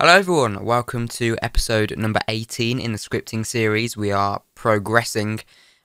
Hello everyone, welcome to episode number 18 in the scripting series. We are progressing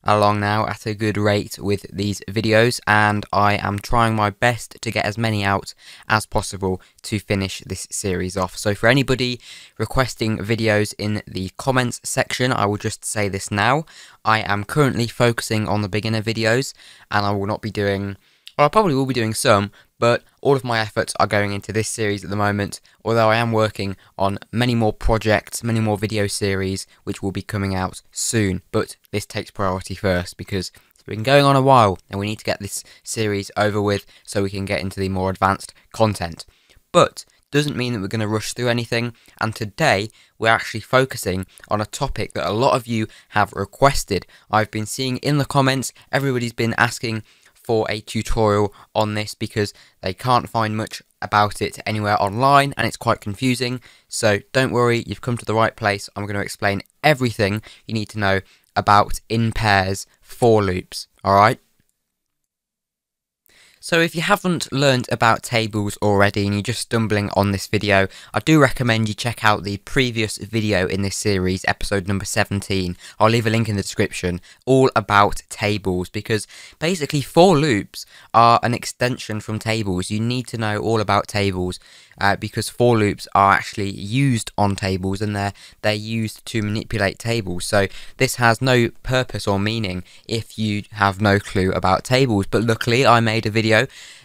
along now at a good rate with these videos, and I am trying my best to get as many out as possible to finish this series off. So for anybody requesting videos in the comments section, I will just say this now. I am currently focusing on the beginner videos, and I will not be doing... Well, I probably will be doing some, but all of my efforts are going into this series at the moment, although I am working on many more projects, many more video series, which will be coming out soon, but this takes priority first, because it's been going on a while, and we need to get this series over with so we can get into the more advanced content. But doesn't mean that we're going to rush through anything, and today we're actually focusing on a topic that a lot of you have requested. I've been seeing in the comments, everybody's been asking for a tutorial on this because they can't find much about it anywhere online and it's quite confusing. So don't worry, you've come to the right place. I'm going to explain everything you need to know about in pairs for loops, alright? So if you haven't learned about tables already and you're just stumbling on this video, I do recommend you check out the previous video in this series, episode number 17. I'll leave a link in the description, all about tables, because basically for loops are an extension from tables. You need to know all about tables because for loops are actually used on tables and they're used to manipulate tables. So this has no purpose or meaning if you have no clue about tables. But luckily I made a video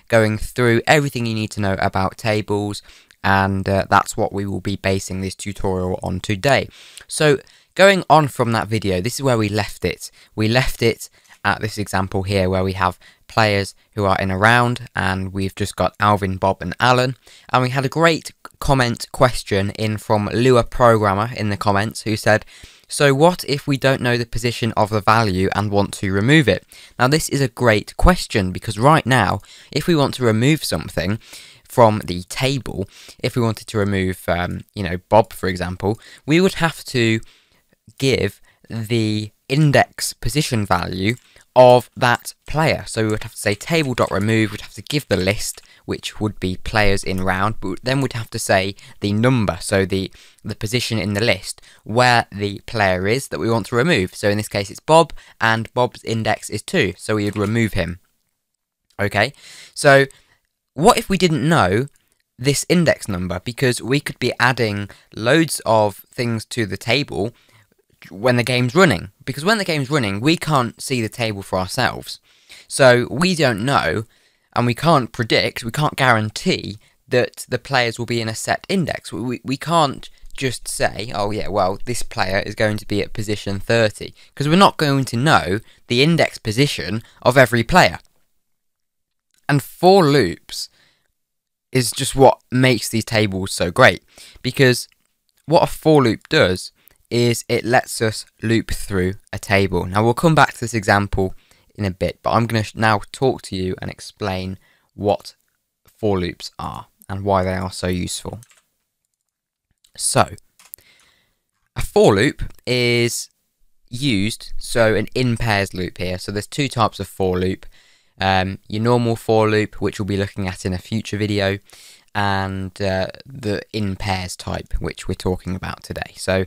going through everything you need to know about tables, and that's what we will be basing this tutorial on today. So going on from that video, this is where we left it. We left it at this example here where we have players who are in a round, and we've just got Alvin, Bob and Alan, and we had a great comment question in from Lua Programmer in the comments who said, so what if we don't know the position of the value and want to remove it? Now this is a great question, because right now, if we want to remove something from the table, if we wanted to remove, you know, Bob for example, we would have to give the index position value of that player. So we would have to say table.remove, we'd have to give the list, which would be players in round, but then we'd have to say the number, so the position in the list where the player is that we want to remove. So in this case it's Bob, and Bob's index is 2, so we would remove him. Okay, so what if we didn't know this index number? Because we could be adding loads of things to the table when the game's running, because when the game's running we can't see the table for ourselves, so we don't know and we can't predict, we can't guarantee that the players will be in a set index. We can't just say, oh yeah, well this player is going to be at position 30, because we're not going to know the index position of every player, and for loops is just what makes these tables so great, because what a for loop does is it lets us loop through a table. Now we'll come back to this example in a bit, but I'm going to now talk to you and explain what for loops are and why they are so useful. So a for loop is used, so an in pairs loop here. So there's two types of for loop, your normal for loop, which we'll be looking at in a future video, and the in pairs type, which we're talking about today. So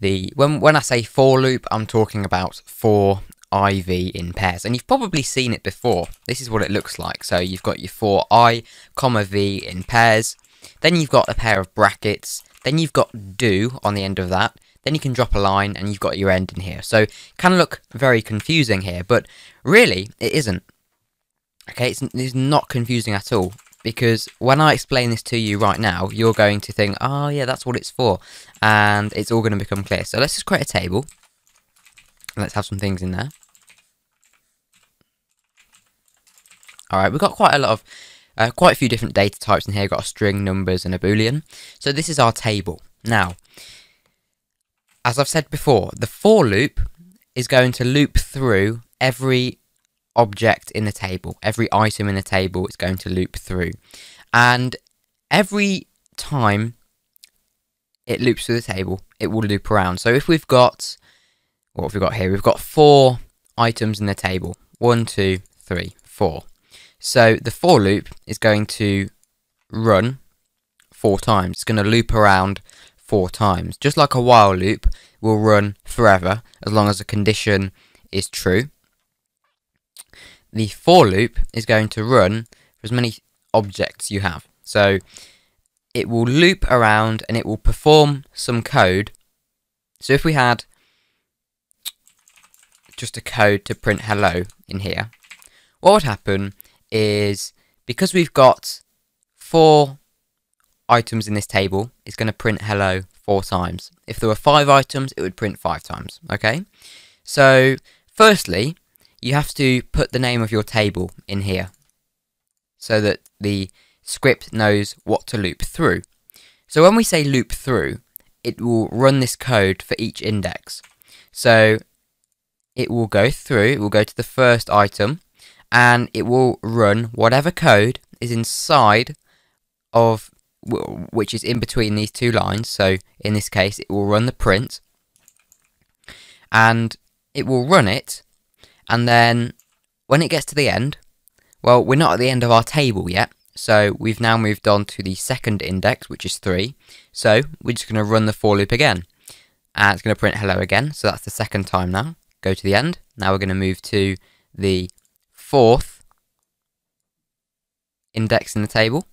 the when I say for loop, I'm talking about for IV in pairs, and you've probably seen it before. This is what it looks like. So you've got your for I comma V in pairs, then you've got a pair of brackets, then you've got do on the end of that, then you can drop a line and you've got your end in here. So it can look very confusing here, but really it isn't. Okay, it's not confusing at all, because when I explain this to you right now, you're going to think, oh yeah, that's what it's for, and it's all going to become clear. So let's just create a table. Let's have some things in there. Alright, we've got quite a lot of, quite a few different data types in here. We've got a string, numbers and a boolean. So this is our table. Now, as I've said before, the for loop is going to loop through every object in the table, every item in the table. It's going to loop through, and every time it loops through the table it will loop around. So if we've got, what have we got here? We've got 4 items in the table, 1 2 3 4. So the for loop is going to run 4 times. It's going to loop around 4 times. Just like a while loop will run forever as long as the condition is true. The for loop is going to run for as many objects you have. So it will loop around and it will perform some code. So if we had just a code to print hello in here, what would happen is, because we've got 4 items in this table, it's going to print hello 4 times. If there were 5 items, it would print 5 times. Okay, so firstly you have to put the name of your table in here so that the script knows what to loop through. So when we say loop through, it will run this code for each index. So it will go through, it will go to the first item, and it will run whatever code is inside of, which is in between these 2 lines. So in this case it will run the print, and it will run it, and then when it gets to the end, well, we're not at the end of our table yet, so we've now moved on to the second index, which is 3, so we're just going to run the for loop again, and it's going to print hello again. So that's the second time now. Go to the end. Now we're going to move to the 4th index in the table,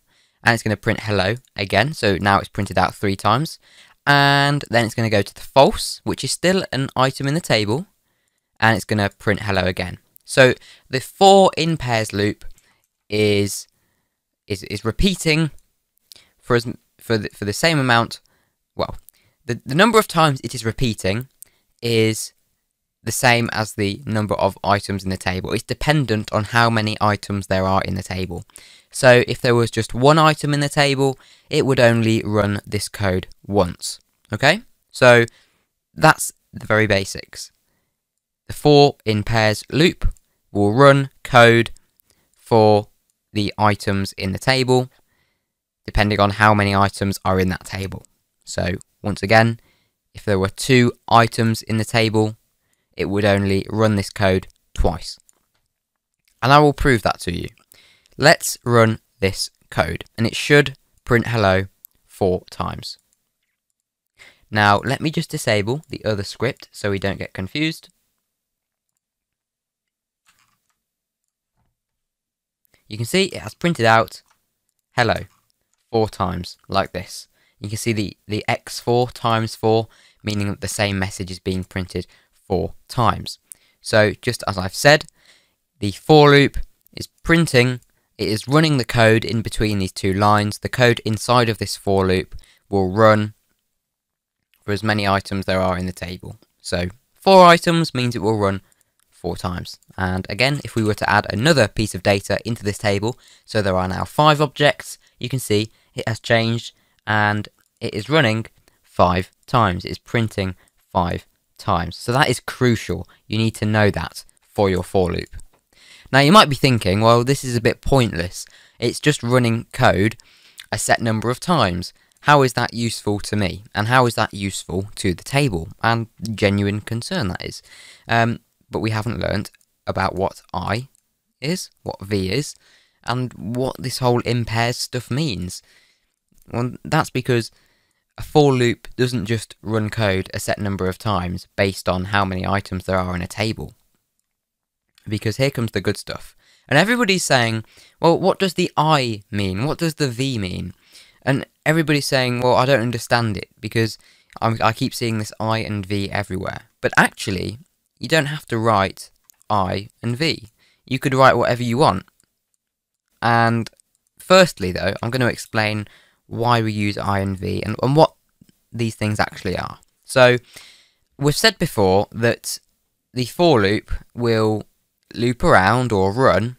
and it's going to print hello again. So now it's printed out 3 times, and then it's going to go to the false, which is still an item in the table, and it's going to print hello again. So the 4 in pairs loop is repeating for the same amount. Well, the number of times it is repeating is the same as the number of items in the table. It's dependent on how many items there are in the table. So if there was just 1 item in the table, it would only run this code once. Okay, so that's the very basics. The 4 in pairs loop will run code for the items in the table, depending on how many items are in that table. So once again, if there were 2 items in the table, it would only run this code twice. And I will prove that to you. Let's run this code, and it should print hello 4 times. Now let me just disable the other script so we don't get confused. You can see it has printed out hello 4 times like this. You can see the x4 times 4, meaning that the same message is being printed 4 times. So just as I've said, the for loop is printing, it is running the code in between these 2 lines. The code inside of this for loop will run for as many items there are in the table. So 4 items means it will run 4 times. And again, if we were to add another piece of data into this table, so there are now 5 objects, you can see it has changed and it is running 5 times. It's printing 5 times. So that is crucial. You need to know that for your for loop. Now you might be thinking, well, this is a bit pointless. It's just running code a set number of times. How is that useful to me? And how is that useful to the table? And genuine concern that is. But we haven't learned about what I is, what V is, and what this whole in pairs stuff means. Well, that's because a for loop doesn't just run code a set number of times based on how many items there are in a table. Because here comes the good stuff. And everybody's saying, well, what does the I mean? What does the V mean? And everybody's saying, well, I don't understand it because I keep seeing this I and V everywhere. But actually, you don't have to write I and V. You could write whatever you want. And firstly, though, I'm going to explain why we use I and V and what these things actually are. So we've said before that the for loop will loop around or run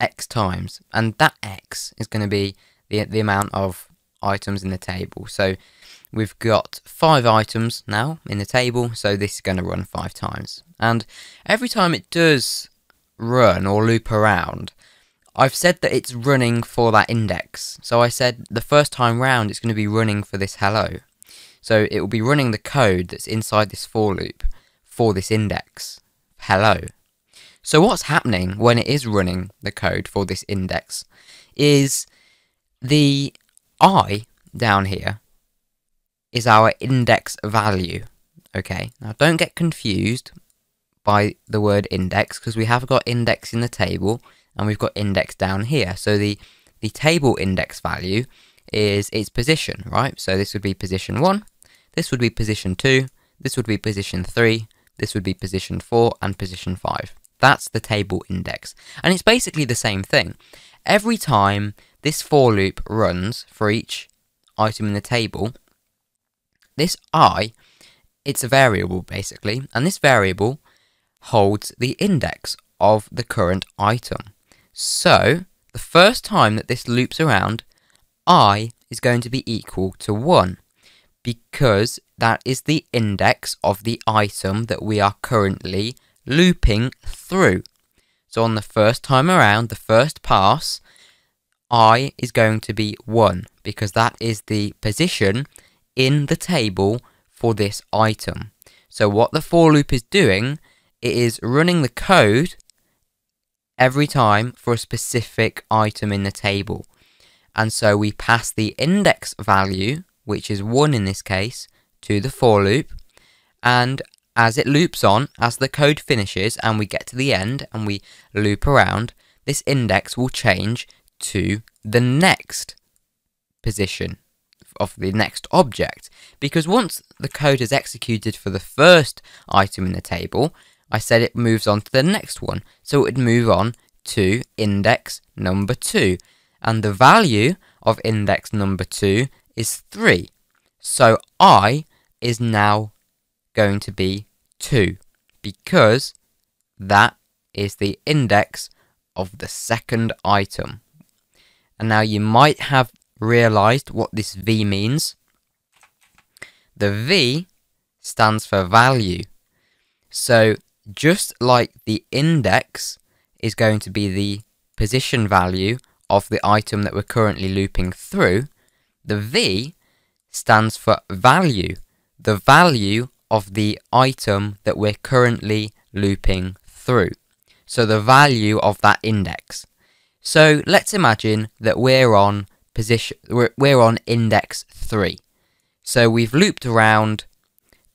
x times, and that x is going to be the amount of items in the table. So we've got 5 items now in the table, so this is going to run 5 times. And every time it does run or loop around, I've said that it's running for that index. So I said the first time round it's going to be running for this hello. So it will be running the code that's inside this for loop for this index, hello. So what's happening when it is running the code for this index is the I down here is our index value. Okay, now don't get confused by the word index, because we have got index in the table and we've got index down here. So the table index value is its position, right? So this would be position 1, this would be position 2, this would be position 3, this would be position 4 and position 5. That's the table index. And it's basically the same thing. Every time this for loop runs for each item in the table, this I, it's a variable basically, and this variable holds the index of the current item. So the first time that this loops around, I is going to be equal to 1, because that is the index of the item that we are currently looping through. So on the first time around, the first pass, I is going to be 1, because that is the position in the table for this item. So what the for loop is doing, it is running the code every time for a specific item in the table. And so we pass the index value, which is 1 in this case, to the for loop, and as it loops on, as the code finishes and we get to the end and we loop around, this index will change to the next position of the next object. Because once the code is executed for the first item in the table, I said it moves on to the next one, so it would move on to index number 2. And the value of index number 2 is 3. So I is now going to be 2, because that is the index of the second item. And now you might have realized what this V means. The V stands for value. So just like the index is going to be the position value of the item that we're currently looping through, the V stands for value, the value of the item that we're currently looping through. So the value of that index. So let's imagine that we're on position, we're on index 3. So we've looped around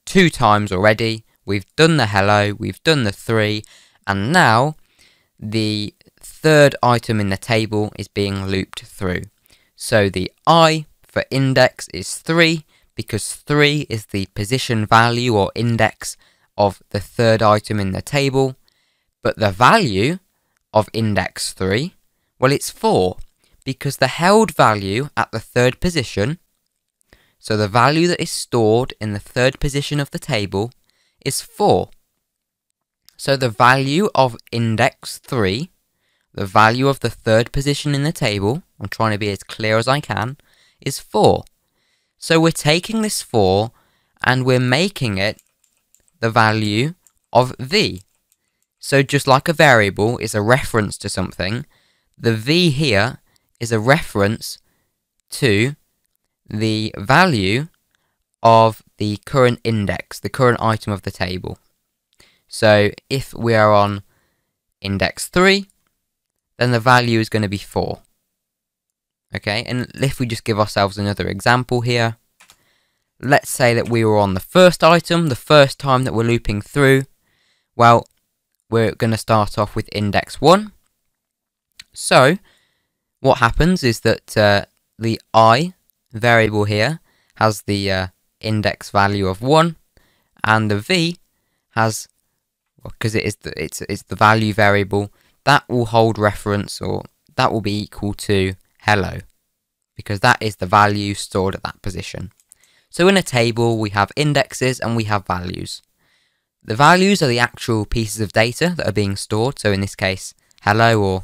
2 times already. We've done the hello, we've done the 3, and now the third item in the table is being looped through. So the I for index is 3, because 3 is the position value or index of the third item in the table. But the value of index 3, well, it's 4, because the held value at the third position, so the value that is stored in the third position of the table, is 4. So the value of index 3, the value of the third position in the table, I'm trying to be as clear as I can, is 4. So we're taking this 4 and we're making it the value of V. So just like a variable is a reference to something, the V here is a reference to the value of the current index, the current item of the table. So if we are on index 3, then the value is going to be 4. Okay, and if we just give ourselves another example here, let's say that we were on the first item, the first time that we're looping through. Well, we're going to start off with index 1. So what happens is that the I variable here has the index value of 1, and the V has, because well, it's the value variable, that will hold reference, or that will be equal to hello, because that is the value stored at that position. So in a table we have indexes and we have values. The values are the actual pieces of data that are being stored, so in this case hello or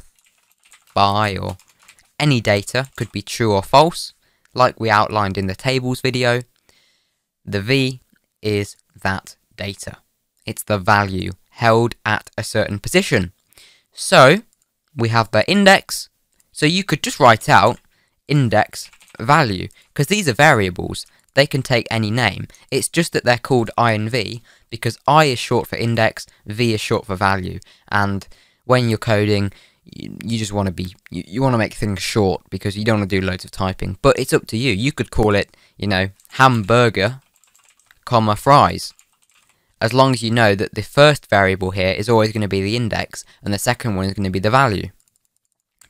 bye or any data could be true or false, like we outlined in the tables video. The V is that data. It's the value held at a certain position. So we have the index. So you could just write out index value, because these are variables. They can take any name. It's just that they're called I and V because I is short for index, V is short for value. And when you're coding, you just want to be, you want to make things short because you don't want to do loads of typing. But it's up to you. You could call it, you know, hamburger, comma, fries. As long as you know that the first variable here is always going to be the index, and the second one is going to be the value.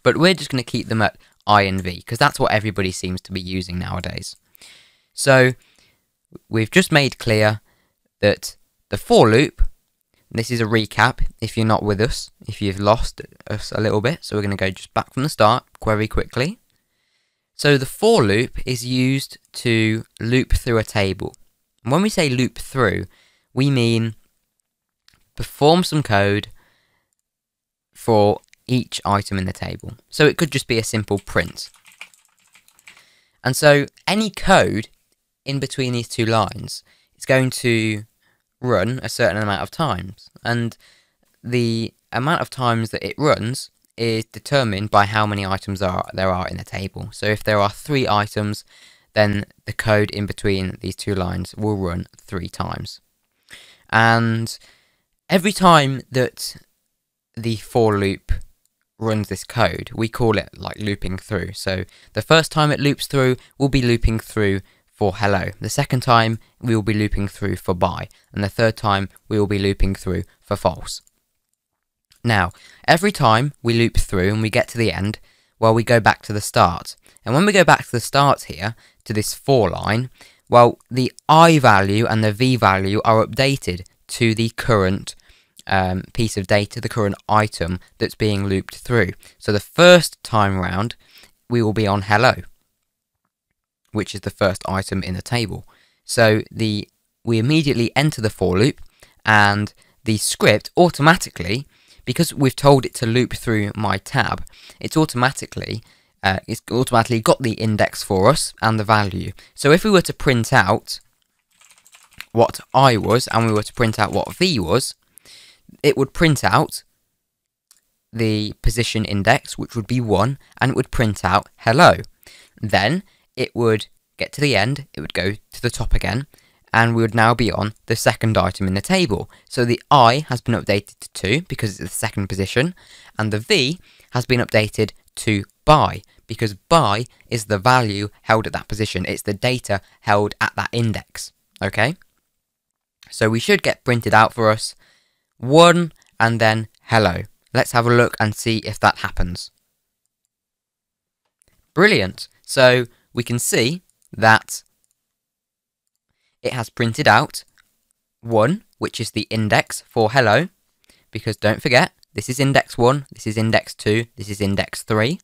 But we're just going to keep them at I and V, because that's what everybody seems to be using nowadays. So, we've just made clear that the for loop, this is a recap if you're not with us, if you've lost us a little bit, so we're going to go just back from the start, very quickly. So the for loop is used to loop through a table. And when we say loop through, we mean perform some code for each item in the table. So it could just be a simple print. And so any code in between these two lines is going to run a certain amount of times. And the amount of times that it runs is determined by how many items there are in the table. So if there are 3 items, then the code in between these two lines will run 3 times. And every time that the for loop runs this code, we call it like looping through. So the first time it loops through, we'll be looping through for hello. The second time, we will be looping through for bye. And the third time, we will be looping through for false. Now, every time we loop through and we get to the end, well, we go back to the start. And when we go back to the start here, to this for line, well, the I value and the V value are updated to the current piece of data, the current item that's being looped through. So the first time round, we will be on hello, which is the first item in the table. So we immediately enter the for loop, and the script automatically, because we've told it to loop through my tab, it's automatically got the index for us and the value. So if we were to print out what I was and we were to print out what V was, it would print out the position index, which would be 1, and it would print out hello. Then it would get to the end, it would go to the top again, and we would now be on the second item in the table. So the I has been updated to 2 because it's the second position, and the V has been updated to bye, because bye is the value held at that position. It's the data held at that index. Okay, so we should get printed out for us 1 and then hello. Let's have a look and see if that happens. Brilliant. So we can see that it has printed out 1, which is the index for hello, because don't forget, this is index 1, this is index 2, this is index 3.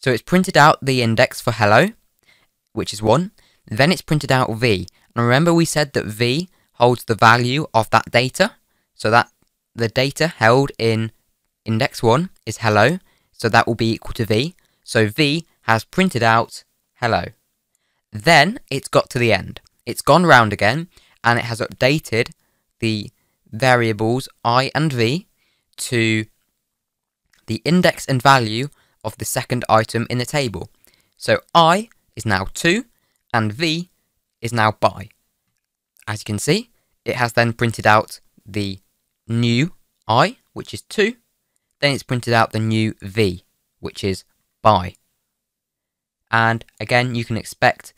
So it's printed out the index for hello, which is 1. Then it's printed out V. And remember we said that V holds the value of that data. So that the data held in index 1 is hello. So that will be equal to V. So V has printed out hello. Then it's got to the end. It's gone round again, and it has updated the variables I and V to the index and value of the second item in the table. So I is now 2 and V is now bye. As you can see, it has then printed out the new I, which is 2, then it's printed out the new V, which is bye. And again, you can expect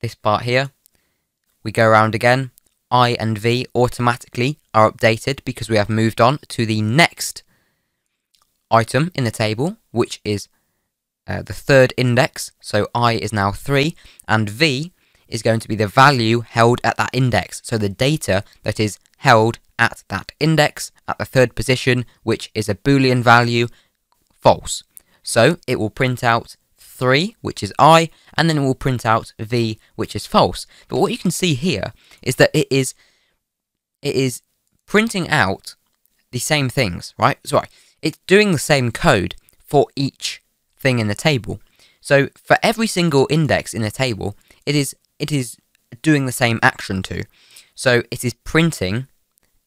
this part here. We go around again, I and V automatically are updated because we have moved on to the next item in the table, which is the third index. So I is now 3, and V is going to be the value held at that index, so the data that is held at that index at the third position, which is a Boolean value, false. So it will print out 3, which is I, and then it will print out V, which is false. But what you can see here is that it is printing out the same things, right? Sorry. It's doing the same code for each thing in the table. So for every single index in the table, it is doing the same action to. So it is printing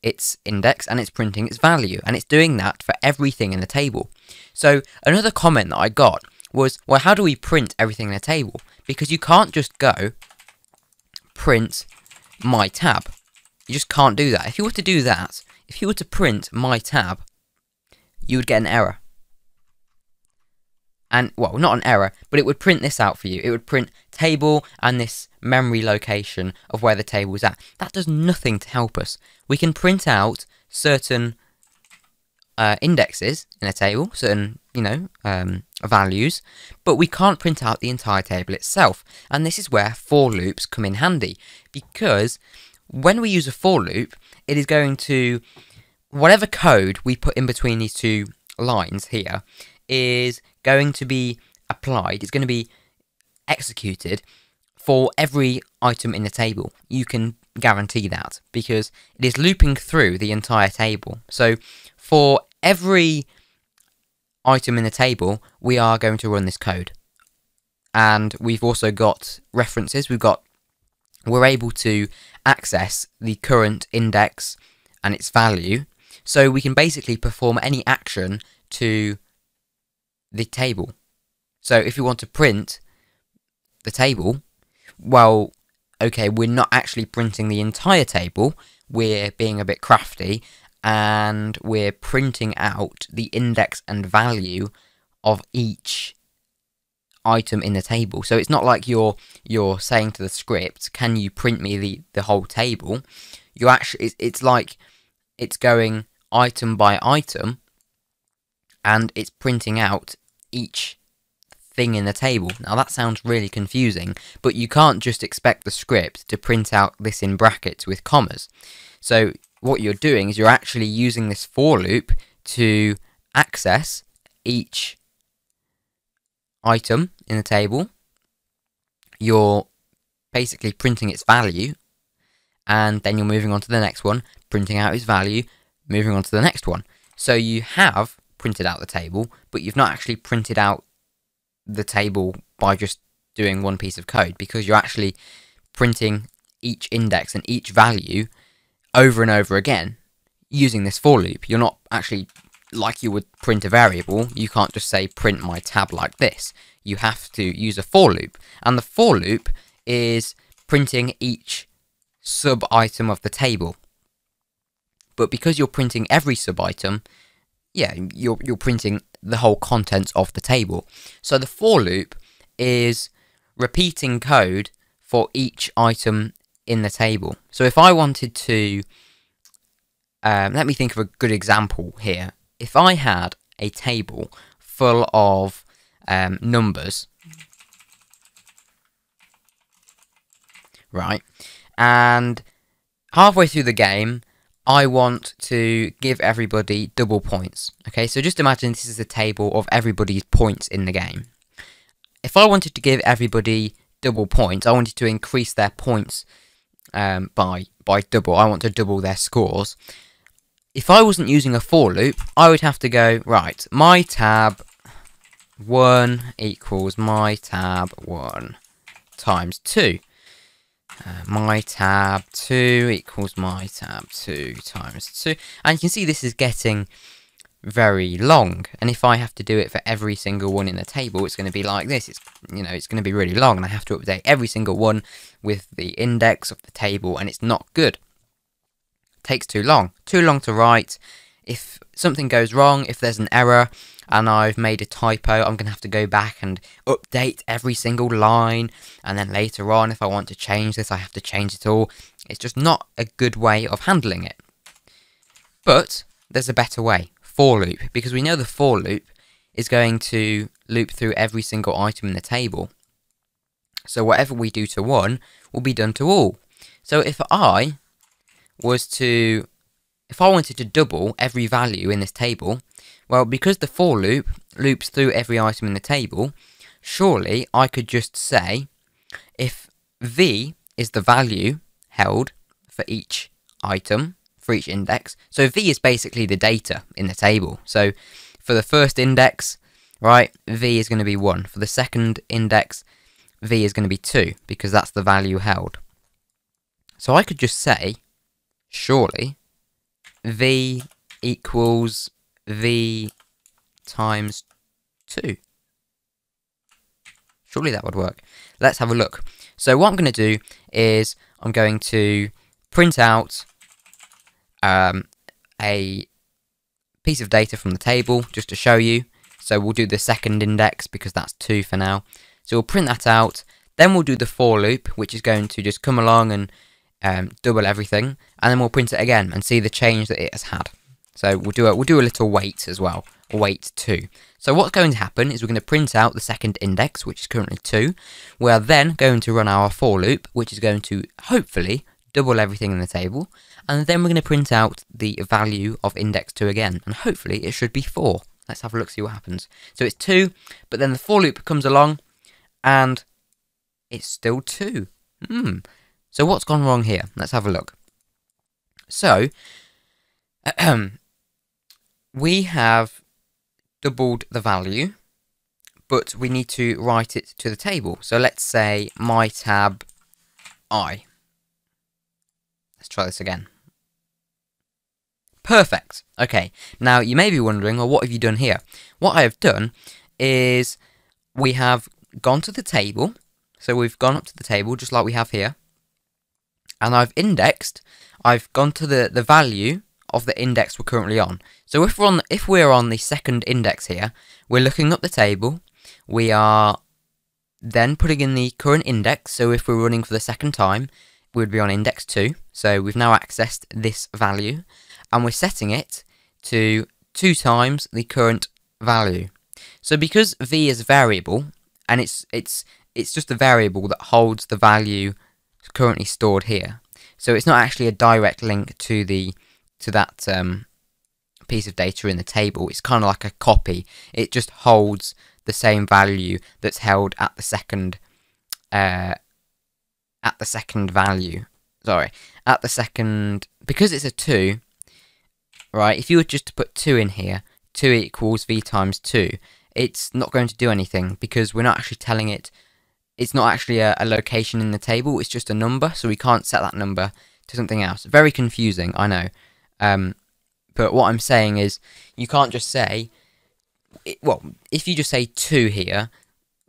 its index and it's printing its value, and it's doing that for everything in the table. So another comment that I got was, well, how do we print everything in a table? Because you can't just go print my tab. You just can't do that. If you were to do that, if you were to print my tab, you would get an error. And, well, not an error, but it would print this out for you. It would print table and this memory location of where the table is at. That does nothing to help us. We can print out certain indexes in a table, certain, you know, values, but we can't print out the entire table itself. And this is where for loops come in handy, because when we use a for loop, it is going to, whatever code we put in between these two lines here is going to be applied, it's going to be executed for every item in the table. You can guarantee that because it is looping through the entire table. So for every item in the table, we are going to run this code. And we've also got references. We're able to access the current index and its value. So we can basically perform any action to the table. So if you want to print the table, well, okay, we're not actually printing the entire table, we're being a bit crafty, and we're printing out the index and value of each item in the table. So it's not like you're saying to the script, can you print me the whole table? You actually, it's like it's going item by item, and it's printing out each thing in the table. Now that sounds really confusing, but you can't just expect the script to print out this in brackets with commas. So what you're doing is you're actually using this for loop to access each item in the table. You're basically printing its value, and then you're moving on to the next one, printing out its value, moving on to the next one. So you have printed out the table, but you've not actually printed out the table by just doing one piece of code, because you're actually printing each index and each value over and over again using this for loop. You're not actually, like you would print a variable, you can't just say print my tab like this. You have to use a for loop, and the for loop is printing each sub item of the table. But because you're printing every sub item, yeah, you're printing the whole contents of the table. So the for loop is repeating code for each item in the table. So if I wanted to, let me think of a good example here. If I had a table full of numbers, right, and halfway through the game, I want to give everybody double points. Okay, so just imagine this is a table of everybody's points in the game. If I wanted to give everybody double points, I wanted to increase their points by double. I want to double their scores. If I wasn't using a for loop, I would have to go, right, my tab 1 equals my tab 1 times 2. My tab 2 equals my tab 2 times 2. And you can see this is getting very long. And if I have to do it for every single one in the table, it's going to be like this. It's, you know, it's going to be really long. And I have to update every single one with the index of the table. And it's not good. It takes too long. Too long to write. If something goes wrong, if there's an error and I've made a typo, I'm going to have to go back and update every single line, and then later on, if I want to change this, I have to change it all. It's just not a good way of handling it. But there's a better way, for loop, because we know the for loop is going to loop through every single item in the table. So whatever we do to one will be done to all. So if I wanted to double every value in this table, well, because the for loop loops through every item in the table, surely I could just say, if v is the value held for each item, for each index, so v is basically the data in the table. So for the first index, right, v is going to be 1. For the second index, v is going to be 2, because that's the value held. So I could just say, surely, v equals v times 2. Surely that would work. Let's have a look. So what I'm going to do is I'm going to print out a piece of data from the table just to show you. So we'll do the second index because that's 2 for now. So we'll print that out. Then we'll do the for loop, which is going to just come along and double everything, and then we'll print it again and see the change that it has had. So we'll do a little wait as well, wait 2. So what's going to happen is we're going to print out the second index, which is currently 2. We are then going to run our for loop, which is going to hopefully double everything in the table, and then we're going to print out the value of index 2 again, and hopefully it should be 4. Let's have a look, see what happens. So it's 2, but then the for loop comes along and it's still 2. So what's gone wrong here? Let's have a look. So we have doubled the value, but we need to write it to the table. So let's say my tab I. Let's try this again. Perfect. Okay. Now you may be wondering, well, what have you done here? What I have done is we have gone to the table. So we've gone up to the table just like we have here. And I've indexed, I've gone to the value of the index we're currently on. So if we're on the second index here, we're looking up the table, we are then putting in the current index. So if we're running for the second time, we would be on index 2. So we've now accessed this value, and we're setting it to 2 times the current value. So because v is a variable, and it's just a variable that holds the value currently stored here, so it's not actually a direct link to that piece of data in the table. It's kind of like a copy. It just holds the same value that's held at the second value. Sorry, at the second, because it's a 2, right? If you were just to put 2 in here, 2 equals v times 2. It's not going to do anything because we're not actually telling it. It's not actually a location in the table, it's just a number, so we can't set that number to something else. Very confusing, I know. But what I'm saying is, you can't just say... well, if you just say 2 here,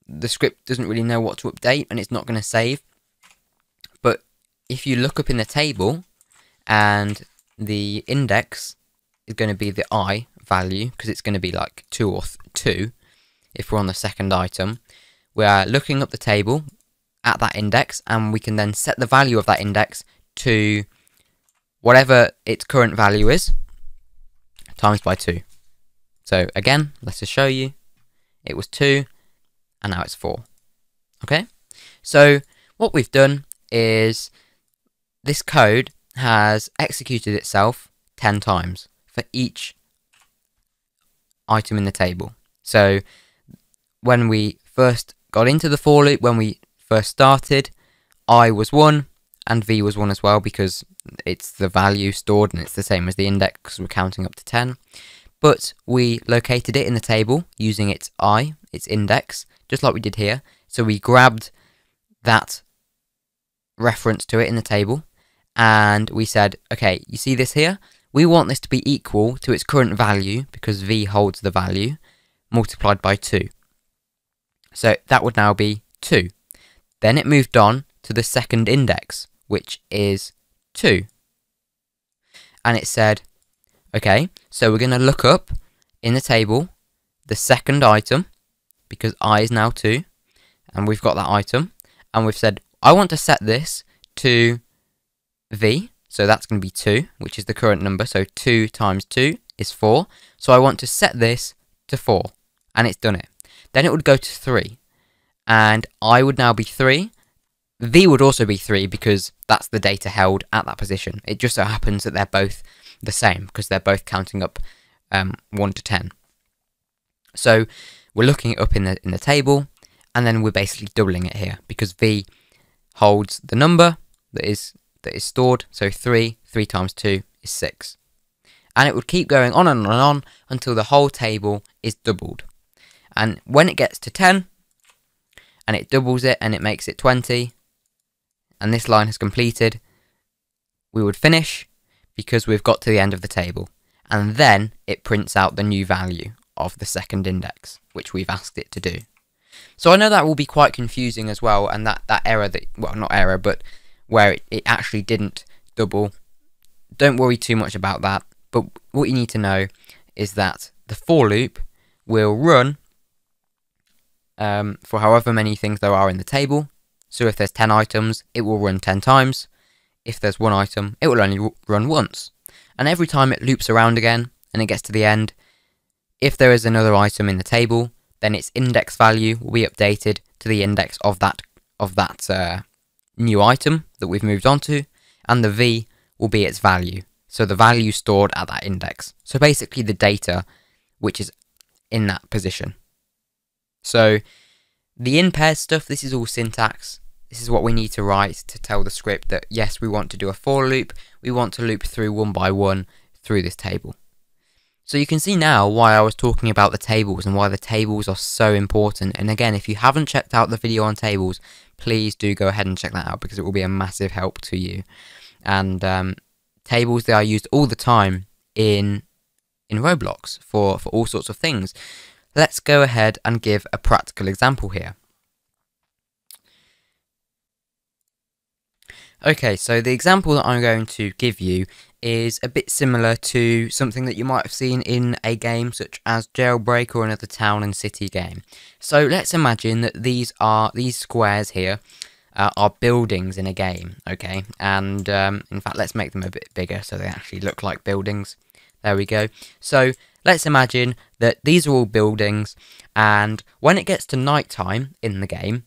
the script doesn't really know what to update, and it's not going to save. But if you look up in the table, and the index is going to be the I value, because it's going to be like 2 or 2, if we're on the second item... We are looking up the table at that index, and we can then set the value of that index to whatever its current value is, times by 2. So again, let's just show you. It was 2, and now it's 4. Okay? So what we've done is this code has executed itself 10 times for each item in the table. So when we first got into the for loop, when we first started, I was 1 and v was 1 as well, because it's the value stored and it's the same as the index because we're counting up to 10. But we located it in the table using its I, its index, just like we did here. So we grabbed that reference to it in the table and we said, okay, you see this here? We want this to be equal to its current value, because v holds the value, multiplied by 2. So that would now be 2. Then it moved on to the second index, which is 2. And it said, okay, so we're going to look up in the table the second item, because I is now 2, and we've got that item. And we've said, I want to set this to v, so that's going to be 2, which is the current number. So 2 times 2 is 4. So I want to set this to 4, and it's done it. Then it would go to 3, and I would now be 3, v would also be 3, because that's the data held at that position. It just so happens that they're both the same, because they're both counting up 1 to 10. So we're looking it up in the table, and then we're basically doubling it here, because v holds the number that is stored, so 3 times 2 is 6. And it would keep going on and on and on until the whole table is doubled. And when it gets to 10, and it doubles it, and it makes it 20, and this line has completed, we would finish, because we've got to the end of the table. And then it prints out the new value of the second index, which we've asked it to do. So I know that will be quite confusing as well, and that error, well, not error, but where it actually didn't double. Don't worry too much about that, but what you need to know is that the for loop will run for however many things there are in the table. So if there's 10 items, it will run 10 times. If there's one item, it will only run once. And every time it loops around again and it gets to the end, if there is another item in the table, then its index value will be updated to the index of that new item that we've moved on to, and the V will be its value. So the value stored at that index. So basically the data which is in that position. So the in pairs stuff, this is all syntax. This is what we need to write to tell the script that yes, we want to do a for loop. We want to loop through one by one through this table. So you can see now why I was talking about the tables and why the tables are so important. And again, if you haven't checked out the video on tables, please do go ahead and check that out because it will be a massive help to you. And tables, they are used all the time in Roblox for all sorts of things. Let's go ahead and give a practical example here. Okay, so the example that I'm going to give you is a bit similar to something that you might have seen in a game such as Jailbreak or another town and city game. So let's imagine that these squares here are buildings in a game, okay? And in fact, let's make them a bit bigger so they actually look like buildings. There we go. So let's imagine that these are all buildings, and when it gets to nighttime in the game,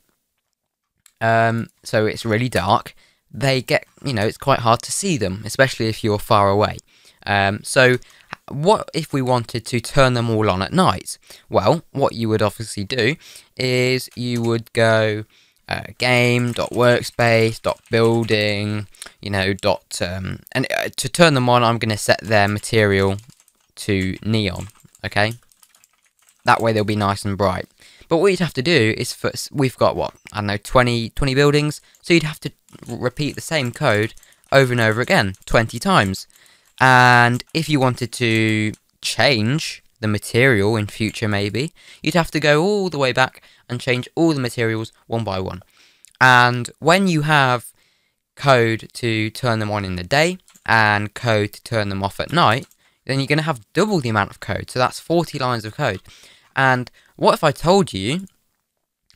so it's really dark, they get, you know, it's quite hard to see them, especially if you're far away. So what if we wanted to turn them all on at night? Well, what you would obviously do is you would go game.workspace.building, you know, and to turn them on, I'm going to set their material to neon, okay? That way they'll be nice and bright. But what you'd have to do is, we've got, what, I don't know, 20 buildings, so you'd have to repeat the same code over and over again, 20 times. And if you wanted to change the material in future, maybe, you'd have to go all the way back and change all the materials one by one. And when you have code to turn them on in the day and code to turn them off at night, then you're going to have double the amount of code, so that's 40 lines of code. And what if I told you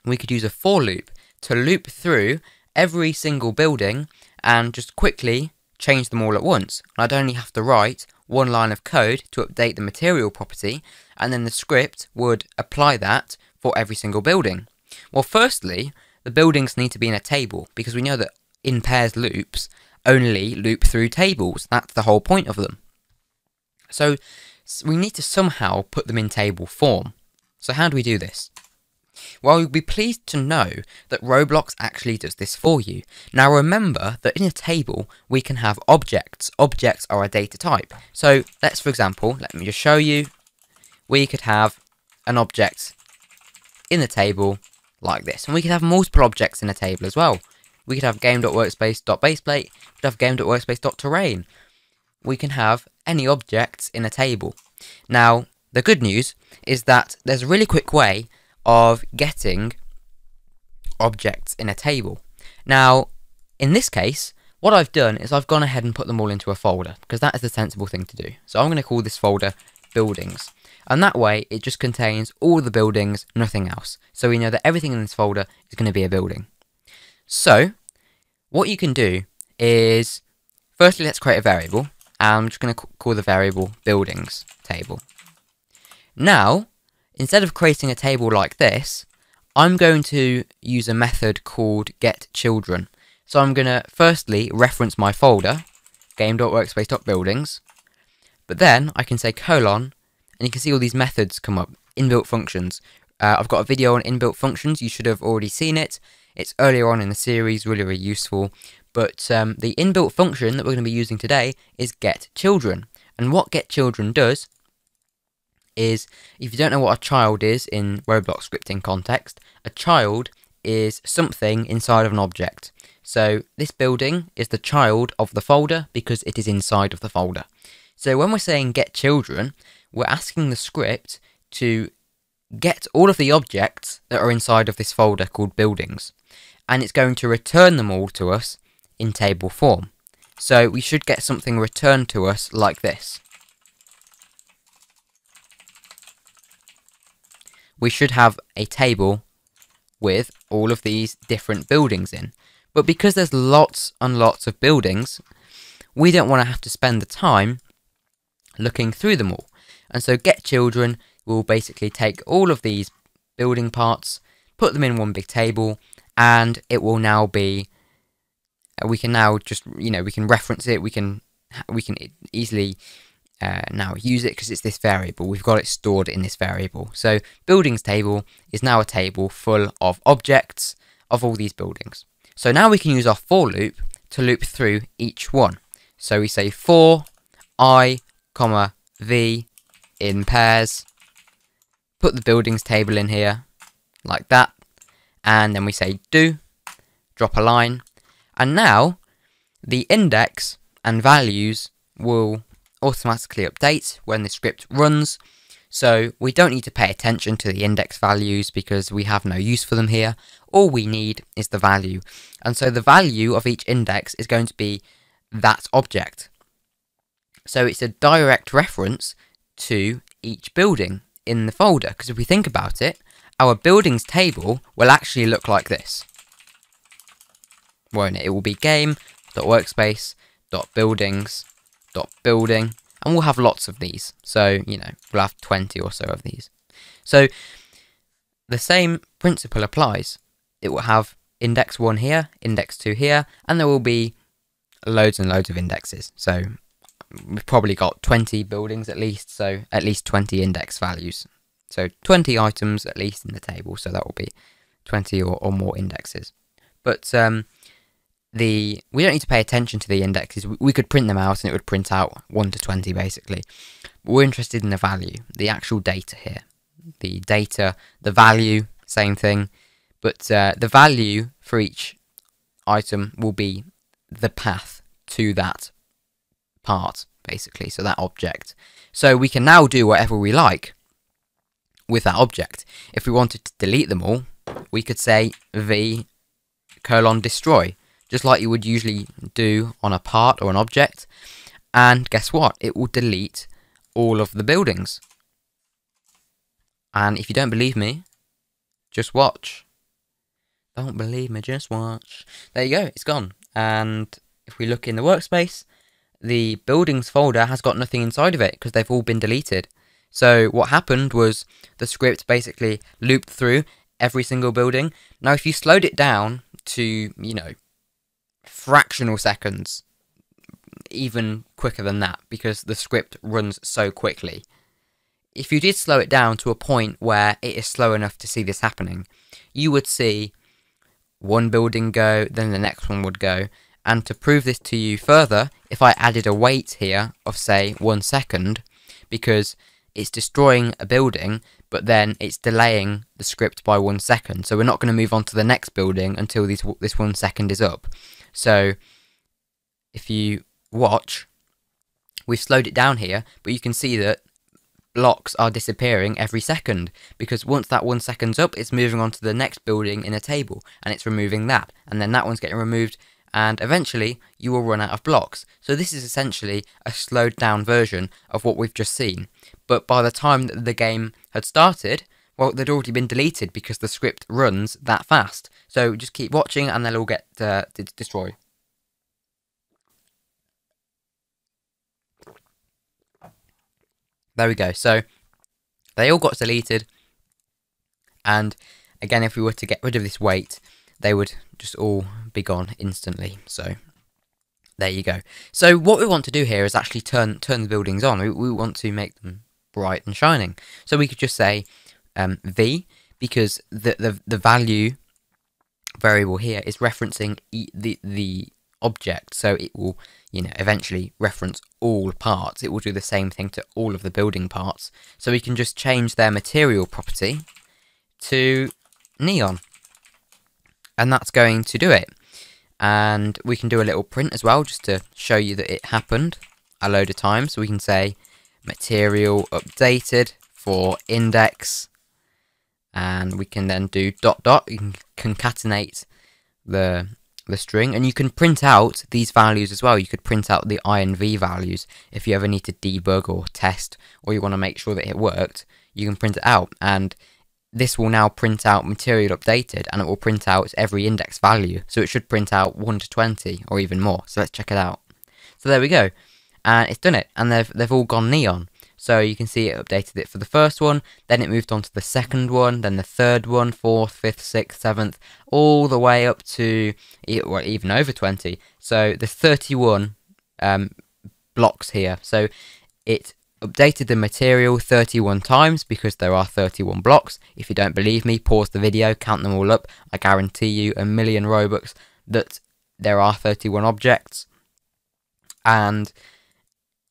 we could use a for loop to loop through every single building and just quickly change them all at once? And I'd only have to write one line of code to update the material property, and then the script would apply that for every single building. Well, firstly, the buildings need to be in a table because we know that in pairs loops only loop through tables. That's the whole point of them. So we need to somehow put them in table form. So how do we do this? Well, you'll be pleased to know that Roblox actually does this for you. Now remember that in a table we can have objects. Objects are a data type. So let's, for example, let me just show you. We could have an object in the table like this. And we could have multiple objects in a table as well. We could have game.workspace.baseplate, we could have game.workspace.terrain. We can have any objects in a table. Now, the good news is that there's a really quick way of getting objects in a table. Now, in this case, what I've done is I've gone ahead and put them all into a folder because that is the sensible thing to do. So I'm going to call this folder buildings. And that way, it just contains all the buildings, nothing else. So we know that everything in this folder is going to be a building. So what you can do is, firstly, let's create a variable. And I'm just going to call the variable buildings table. Now, instead of creating a table like this, I'm going to use a method called getChildren. So I'm going to firstly reference my folder, game.workspace.buildings, but then I can say colon, and you can see all these methods come up, inbuilt functions. I've got a video on inbuilt functions, you should have already seen it. It's earlier on in the series, really, really useful. But the inbuilt function that we're going to be using today is getChildren. And what getChildren does is, if you don't know what a child is in Roblox scripting context, a child is something inside of an object. So this building is the child of the folder because it is inside of the folder. So when we're saying getChildren, we're asking the script to get all of the objects that are inside of this folder called buildings, and it's going to return them all to us in table form. So we should get something returned to us like this. we should have a table with all of these different buildings in. But because there's lots and lots of buildings, we don't want to have to spend the time looking through them all. And so Get Children will basically take all of these building parts, put them in one big table, and it will now be, we can now just, you know, we can reference it, we can easily now use it because it's this variable. We've got it stored in this variable. So buildings table is now a table full of objects of all these buildings. So now we can use our for loop to loop through each one. So we say for I, v in pairs, put the buildings table in here like that, and then we say do, drop a line, and now the index and values will automatically update when the script runs. So we don't need to pay attention to the index values because we have no use for them here. All we need is the value. And so the value of each index is going to be that object. So it's a direct reference to each building in the folder. Because if we think about it, our buildings table will actually look like this, won't it? It will be game.workspace.buildings.building. And we'll have lots of these. So, you know, we'll have 20 or so of these. So the same principle applies. It will have index 1 here, index 2 here, and there will be loads and loads of indexes. So we've probably got 20 buildings at least, so at least 20 index values. So 20 items at least in the table, so that will be 20 or more indexes. But we don't need to pay attention to the indexes. We could print them out and it would print out 1 to 20 basically. But we're interested in the value, the actual data here. The data, the value, same thing. But the value for each item will be the path to that part basically, so that object. So we can now do whatever we like with that object. If we wanted to delete them all, we could say v:destroy. Just like you would usually do on a part or an object. And guess what? It will delete all of the buildings. And if you don't believe me, just watch. Don't believe me, just watch. There you go, it's gone. And if we look in the workspace, the buildings folder has got nothing inside of it because they've all been deleted. So what happened was the script basically looped through every single building. Now if you slowed it down to, you know, fractional seconds, even quicker than that, because the script runs so quickly. If you did slow it down to a point where it is slow enough to see this happening, you would see one building go, then the next one would go. And to prove this to you further, if I added a wait here of say 1 second, because it's destroying a building, but then it's delaying the script by 1 second. So we're not going to move on to the next building until this 1 second is up. So if you watch, we've slowed it down here, but you can see that blocks are disappearing every second, because once that 1 second's up, it's moving on to the next building in a table, and it's removing that, and then that one's getting removed, and eventually you will run out of blocks. So this is essentially a slowed down version of what we've just seen. But by the time that the game had started, well, they'd already been deleted because the script runs that fast. So just keep watching and they'll all get destroyed. There we go. So they all got deleted. And again, if we were to get rid of this wait, they would just all be gone instantly. So there you go. So what we want to do here is actually turn the buildings on. We want to make them bright and shining. So we could just say v, because the value variable here is referencing the object, so it will, you know, eventually reference all parts. It will do the same thing to all of the building parts. So we can just change their material property to neon, and that's going to do it. And we can do a little print as well, just to show you that it happened a load of times. So we can say material updated for index. And we can then do ... You can concatenate the string, and you can print out these values as well. You could print out the I and V values if you ever need to debug or test, or you want to make sure that it worked. You can print it out, and this will now print out material updated, and it will print out every index value. So it should print out 1 to 20 or even more. So let's check it out. So there we go. And it's done it. And they've all gone neon. So you can see it updated it for the first one, then it moved on to the second one, then the third one, fourth, fifth, sixth, seventh, all the way up to, well, even over 20. So there's 31 blocks here. So it updated the material 31 times because there are 31 blocks. If you don't believe me, pause the video, count them all up. I guarantee you £1,000,000 that there are 31 objects. And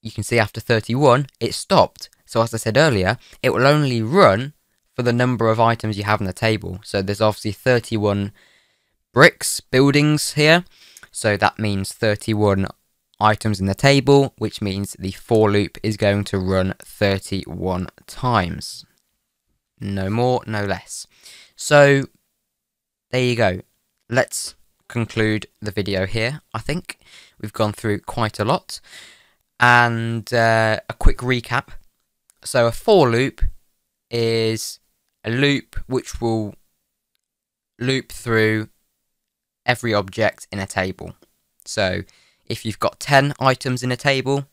you can see after 31, it stopped. So as I said earlier, it will only run for the number of items you have on the table. So there's obviously 31 bricks, buildings here. So that means 31 items in the table, which means the for loop is going to run 31 times. No more, no less. So there you go. Let's conclude the video here. I think we've gone through quite a lot. And a quick recap. So a for loop is a loop which will loop through every object in a table. So if you've got 10 items in a table,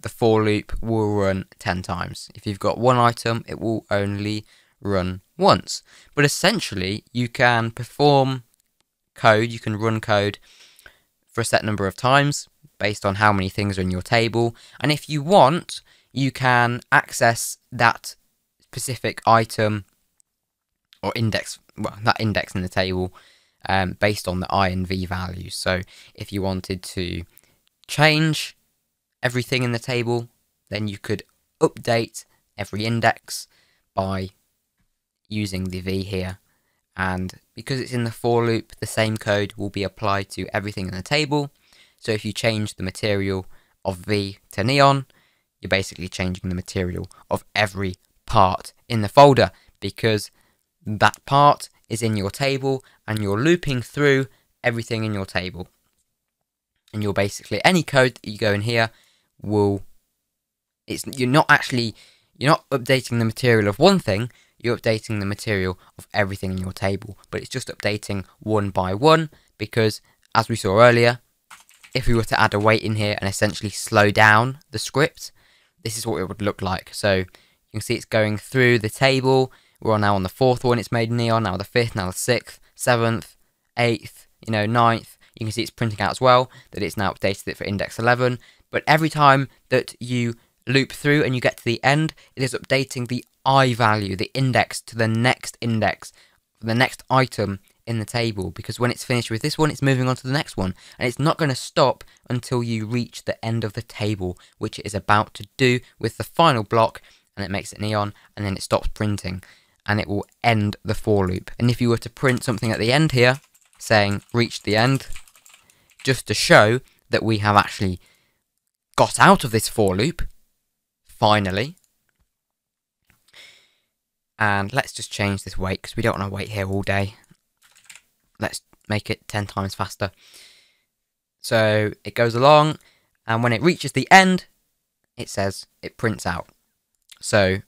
the for loop will run 10 times. If you've got one item, it will only run once. But essentially, you can perform code, you can run code for a set number of times, based on how many things are in your table, and if you want, you can access that specific item or index, well, that index in the table, based on the I and V values. So if you wanted to change everything in the table, then you could update every index by using the V here. And because it's in the for loop, the same code will be applied to everything in the table. So if you change the material of V to neon, you're basically changing the material of every part in the folder, because that part is in your table and you're looping through everything in your table. And you're basically, any code that you go in here will, you're not updating the material of one thing, you're updating the material of everything in your table, but it's just updating one by one, because as we saw earlier, if we were to add a weight in here and essentially slow down the script, this is what it would look like. So you can see it's going through the table. We're now on the fourth one. It's made neon. Now the fifth. Now the sixth, seventh, eighth. You know, ninth. You can see it's printing out as well that it's now updated it for index 11. But every time that you loop through and you get to the end, it is updating the I value, the index, to the next index, the next item in the table, because when it's finished with this one, it's moving on to the next one, and it's not going to stop until you reach the end of the table, which it is about to do with the final block, and it makes it neon, and then it stops printing, and it will end the for loop. And if you were to print something at the end here saying reach the end, just to show that we have actually got out of this for loop finally. And let's just change this weight, because we don't want to wait here all day. Let's make it 10 times faster. So it goes along, and when it reaches the end, it says it prints out. So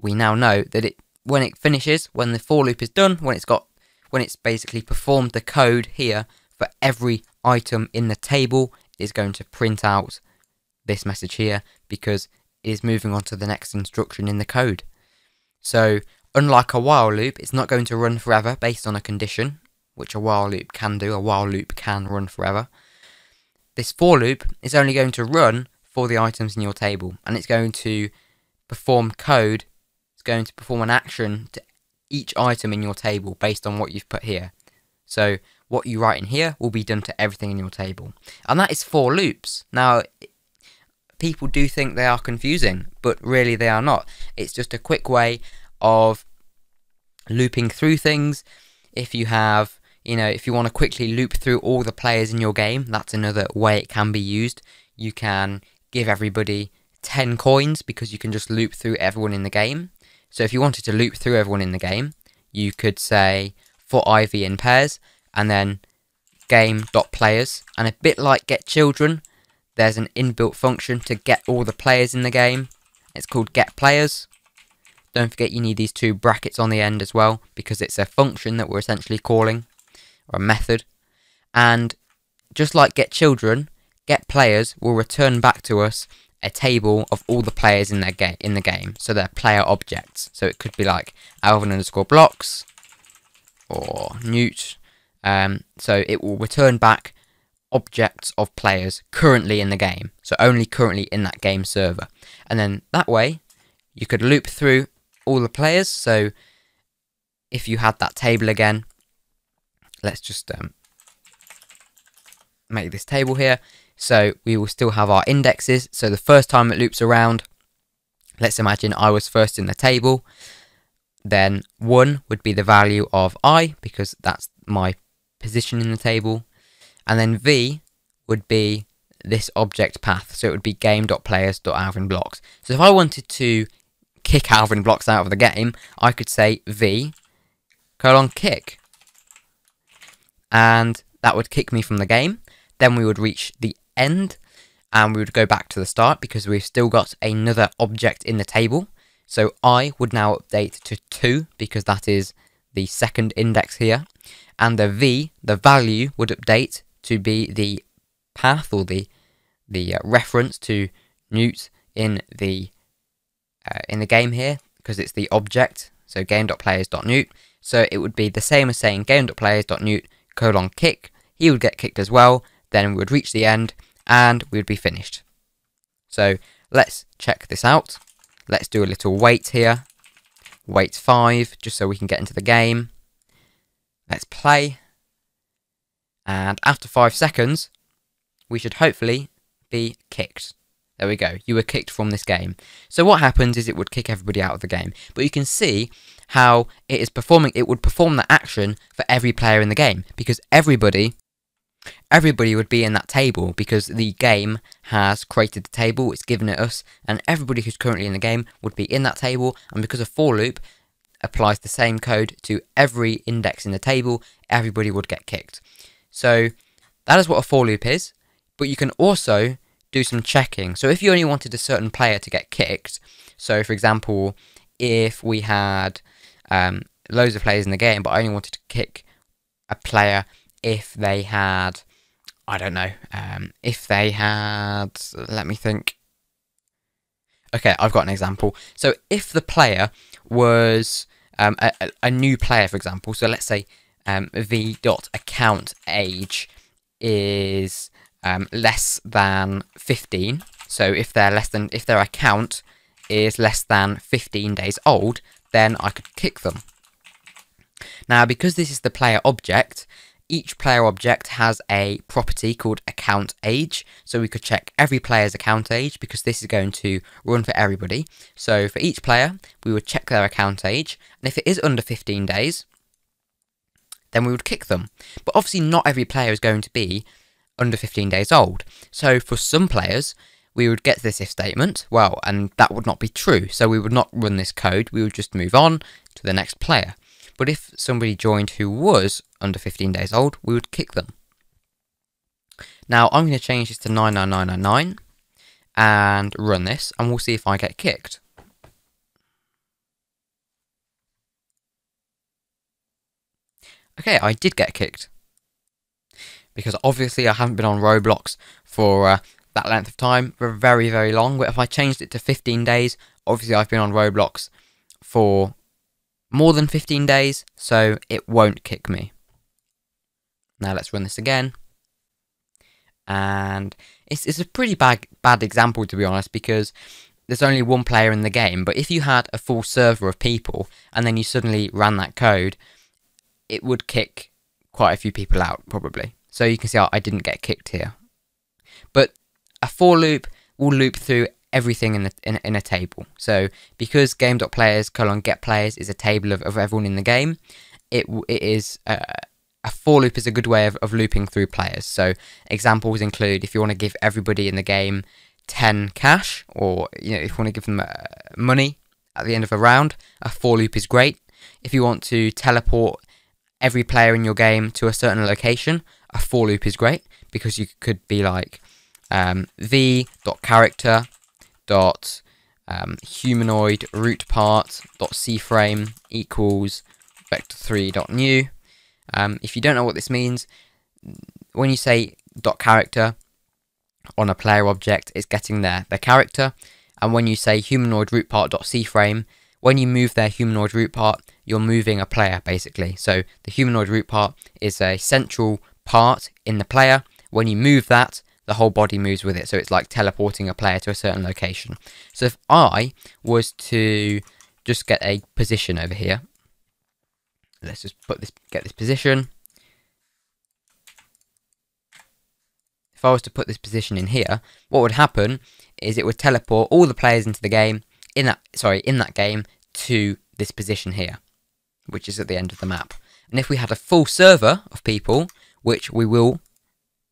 we now know that when it finishes, when the for loop is done, when it's basically performed the code here for every item in the table, is going to print out this message here, because it is moving on to the next instruction in the code. So unlike a while loop, it's not going to run forever based on a condition, which a while loop can do. A while loop can run forever. This for loop is only going to run for the items in your table, and it's going to perform code, it's going to perform an action to each item in your table based on what you've put here. So what you write in here will be done to everything in your table. And that is for loops. Now, people do think they are confusing, but really they are not. It's just a quick way of looping through things. If you have, you know, if you want to quickly loop through all the players in your game, that's another way it can be used. You can give everybody 10 coins because you can just loop through everyone in the game. So if you wanted to loop through everyone in the game, you could say for IV in pairs and then game.players. And a bit like get children, there's an inbuilt function to get all the players in the game. It's called get players. Don't forget you need these two brackets on the end as well, because it's a function that we're essentially calling, or a method. And just like getChildren, getPlayers will return back to us a table of all the players in the game, so they're player objects. So it could be like Alvin_blocks or Newt. So it will return back objects of players currently in the game, so only currently in that game server. And then that way you could loop through all the players. So if you had that table again, let's just make this table here. So we will still have our indexes. So the first time it loops around, let's imagine I was first in the table, then 1 would be the value of I, because that's my position in the table. And then V would be this object path. So it would be game.players.alvinblocks. So if I wanted to kick AlvinBlox out of the game, I could say V : kick. And that would kick me from the game. Then we would reach the end and we would go back to the start, because we've still got another object in the table. So I would now update to 2, because that is the second index here. And the V, the value, would update to be the path, or the reference to Newt in the game here, because it's the object. So game.players.newt. So it would be the same as saying game.players.newt : kick. He would get kicked as well. Then we would reach the end and we would be finished. So let's check this out. Let's do a little wait here. Wait 5, just so we can get into the game. Let's play. And after 5 seconds, we should hopefully be kicked. There we go. You were kicked from this game. So what happens is it would kick everybody out of the game. But you can see how it is performing. It would perform that action for every player in the game, because everybody would be in that table, because the game has created the table, it's given it us, and everybody who's currently in the game would be in that table. And because a for loop applies the same code to every index in the table, everybody would get kicked. So that is what a for loop is, but you can also do some checking. So if you only wanted a certain player to get kicked, so for example, if we had loads of players in the game, but I only wanted to kick a player if they had, I don't know, if they had, let me think. Okay, I've got an example. So if the player was a new player, for example, so let's say v.accountAge is less than 15. So if their account is less than 15 days old, then I could kick them. Now, because this is the player object, each player object has a property called account age, so we could check every player's account age, because this is going to run for everybody. So for each player, we would check their account age, and if it is under 15 days, then we would kick them. But obviously not every player is going to be under 15 days old. So for some players, we would get this if statement, well, and that would not be true. So we would not run this code, we would just move on to the next player. But if somebody joined who was under 15 days old, we would kick them. Now I'm going to change this to 99999 and run this, and we'll see if I get kicked. Okay, I did get kicked, because obviously I haven't been on Roblox for that length of time, for very, very long. But if I changed it to 15 days, obviously I've been on Roblox for more than 15 days, so it won't kick me. Now let's run this again. And it's a pretty bad example, to be honest, because there's only one player in the game. But if you had a full server of people and then you suddenly ran that code, it would kick quite a few people out, probably. So you can see I didn't get kicked here. But a for loop will loop through everything in a table. So because game.players : getPlayers is a table of everyone in the game, a for loop is a good way of looping through players. So examples include, if you want to give everybody in the game 10 cash, or if you want to give them money at the end of a round, a for loop is great. If you want to teleport every player in your game to a certain location, a for loop is great, because you could be like v.character humanoid root part dot cframe equals vector3.new. If you don't know what this means, when you say dot character on a player object, it's getting their character, and when you say humanoid root part dot cframe, when you move their humanoid root part, you're moving a player basically. So the humanoid root part is a central part in the player. When you move that, the whole body moves with it. So it's like teleporting a player to a certain location. So if I was to just get a position over here, let's just get this position. If I was to put this position in here, what would happen is it would teleport all the players into the game in that game to this position here, which is at the end of the map. And if we had a full server of people, which we will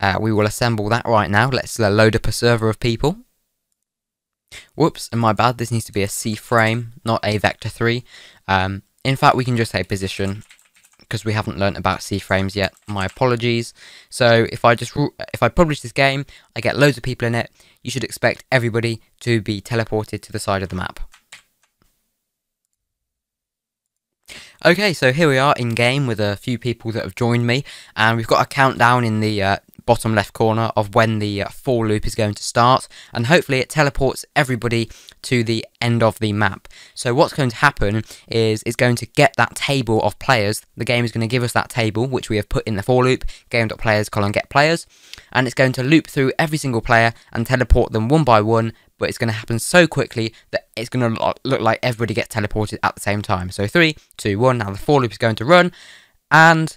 assemble that right now. Let's load up a server of people. Whoops, and my bad, this needs to be a C frame, not a vector3. In fact, we can just say position, because we haven't learnt about C frames yet. My apologies. So if I publish this game, I get loads of people in it. You should expect everybody to be teleported to the side of the map. Okay, so here we are in game with a few people that have joined me, and we've got a countdown in the bottom left corner of when the for loop is going to start, and hopefully it teleports everybody to the end of the map. So what's going to happen is it's going to get that table of players. The game is going to give us that table which we have put in the for loop, game.players colon get players, and it's going to loop through every single player and teleport them one by one. But it's going to happen so quickly that it's going to look like everybody gets teleported at the same time. So 3, 2, 1, now the for loop is going to run, and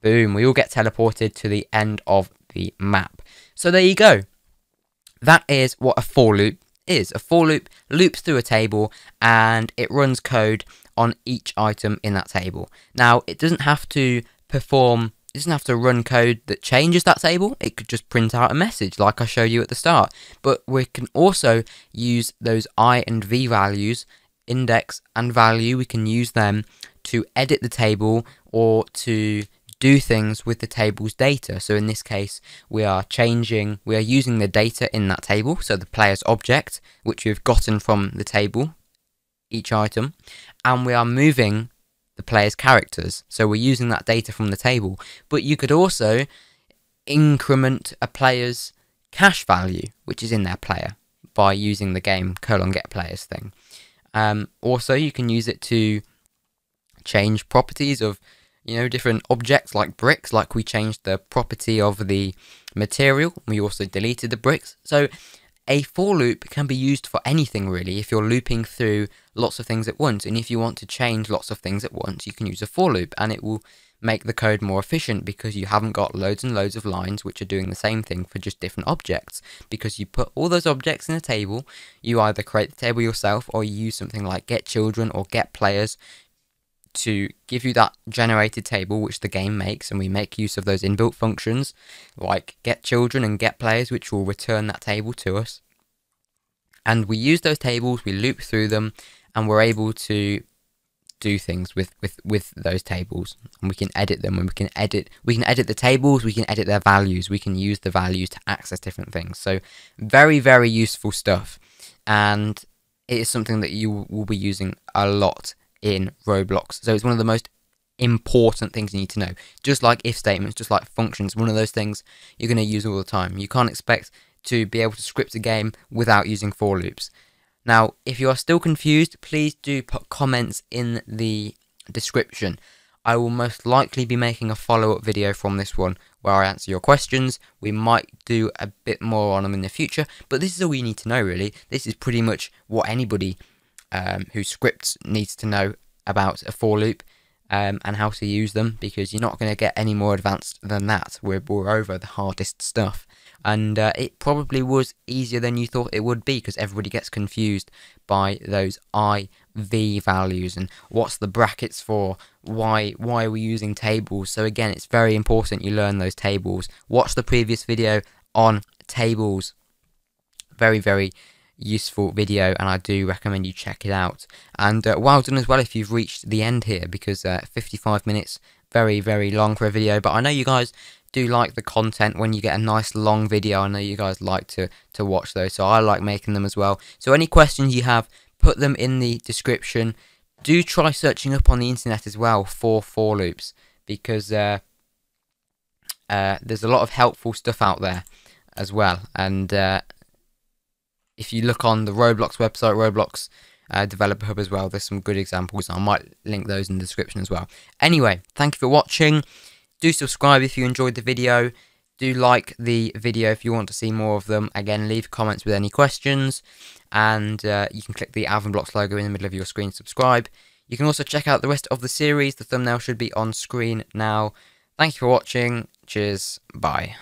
boom, we all get teleported to the end of the map. So there you go. That is what a for loop is. A for loop loops through a table, and it runs code on each item in that table. Now, it doesn't have to run code that changes that table. It could just print out a message like I showed you at the start, but we can also use those I and V values, index and value, we can use them to edit the table or to do things with the table's data. So in this case, we are using the data in that table, so the player's object, which we've gotten from the table, each item, and we are moving the player's characters, so we're using that data from the table. But you could also increment a player's cache value, which is in their player, by using the game colon get players thing. Also, you can use it to change properties of, you know, different objects like bricks. Like we changed the property of the material, we also deleted the bricks. So a for loop can be used for anything really. If you're looping through lots of things at once, and if you want to change lots of things at once, you can use a for loop, and it will make the code more efficient because you haven't got loads and loads of lines which are doing the same thing for just different objects. Because you put all those objects in a table, you either create the table yourself or you use something like get children or get players to give you that generated table which the game makes, and we make use of those inbuilt functions like get children and get players which will return that table to us. And we use those tables, we loop through them, and we're able to do things with those tables, and we can edit them, and we can edit the tables, we can edit their values, we can use the values to access different things. So very, very useful stuff, and it is something that you will be using a lot in Roblox. So it's one of the most important things you need to know. Just like if statements, just like functions, one of those things you're going to use all the time. You can't expect to be able to script a game without using for loops. Now, if you are still confused, please do put comments in the description. I will most likely be making a follow-up video from this one where I answer your questions. We might do a bit more on them in the future, but this is all you need to know really. This is pretty much what anybody who scripts needs to know about a for loop and how to use them, because you're not going to get any more advanced than that. We're over the hardest stuff, and it probably was easier than you thought it would be, because everybody gets confused by those IV values and what's the brackets for, why are we using tables. So again, it's very important you learn those tables. Watch the previous video on tables, very, very useful video, and I do recommend you check it out. And well done as well if you've reached the end here, because 55 minutes, very, very long for a video, but I know you guys do like the content when you get a nice long video. I know you guys like to watch those, so I like making them as well. So any questions you have, put them in the description. Do try searching up on the internet as well for loops, because there's a lot of helpful stuff out there as well. And if you look on the Roblox website, Roblox Developer Hub as well, there's some good examples. I might link those in the description as well. Anyway, thank you for watching. Do subscribe if you enjoyed the video. Do like the video if you want to see more of them. Again, leave comments with any questions. And you can click the AlvinBlox logo in the middle of your screen, subscribe. You can also check out the rest of the series. The thumbnail should be on screen now. Thank you for watching. Cheers. Bye.